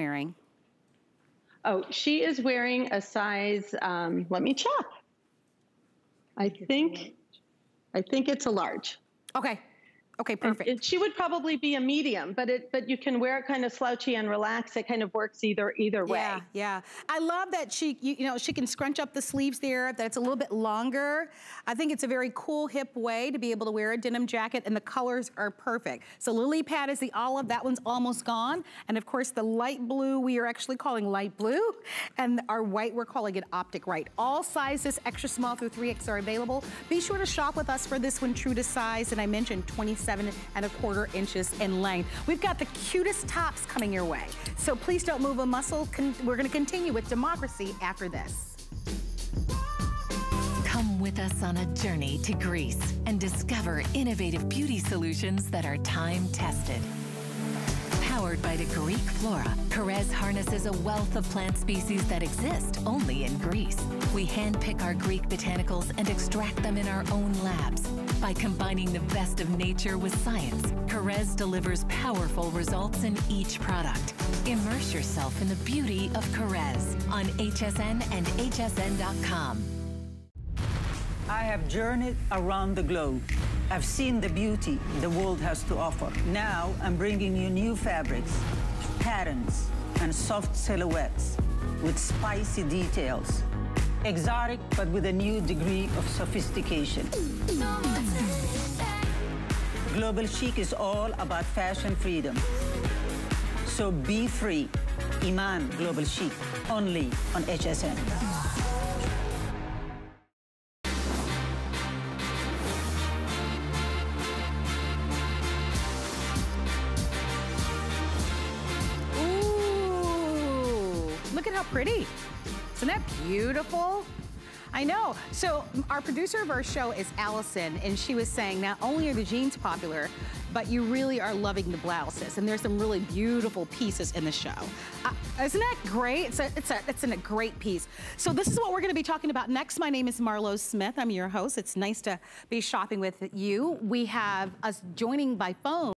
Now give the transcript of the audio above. Wearing? Oh, she is wearing a size, let me check. I think it's a large. Okay. Okay, perfect. And she would probably be a medium, but you can wear it kind of slouchy and relaxed. It kind of works either way. Yeah, yeah. I love that she, you know, she can scrunch up the sleeves there. That's a little bit longer. I think it's a very cool, hip way to be able to wear a denim jacket, and the colors are perfect. So Lilypad is the olive. That one's almost gone. And of course, the light blue we are actually calling light blue, and our white we're calling it optic white. All sizes, extra small through 3X, are available. Be sure to shop with us for this one, true to size. And I mentioned 27.25 inches in length. We've got the cutest tops coming your way, so please don't move a muscle. We're going to continue with Democracy after this. Come with us on a journey to Greece and discover innovative beauty solutions that are time-tested. Powered by the Greek flora, Kerez harnesses a wealth of plant species that exist only in Greece. We handpick our Greek botanicals and extract them in our own labs. By combining the best of nature with science, Kerez delivers powerful results in each product. Immerse yourself in the beauty of Kerez on HSN and hsn.com. I have journeyed around the globe. I've seen the beauty the world has to offer. Now I'm bringing you new fabrics, patterns, and soft silhouettes with spicy details. Exotic, but with a new degree of sophistication. Global Chic is all about fashion freedom. So be free. Iman Global Chic, only on HSN. Pretty. Isn't that beautiful? I know. So our producer of our show is Allison, and she was saying not only are the jeans popular, but you really are loving the blouses, and there's some really beautiful pieces in the show. Isn't that great? It's a great piece. So this is what we're gonna be talking about next. My name is Marlo Smith. I'm your host. It's nice to be shopping with you. We have us joining by phone.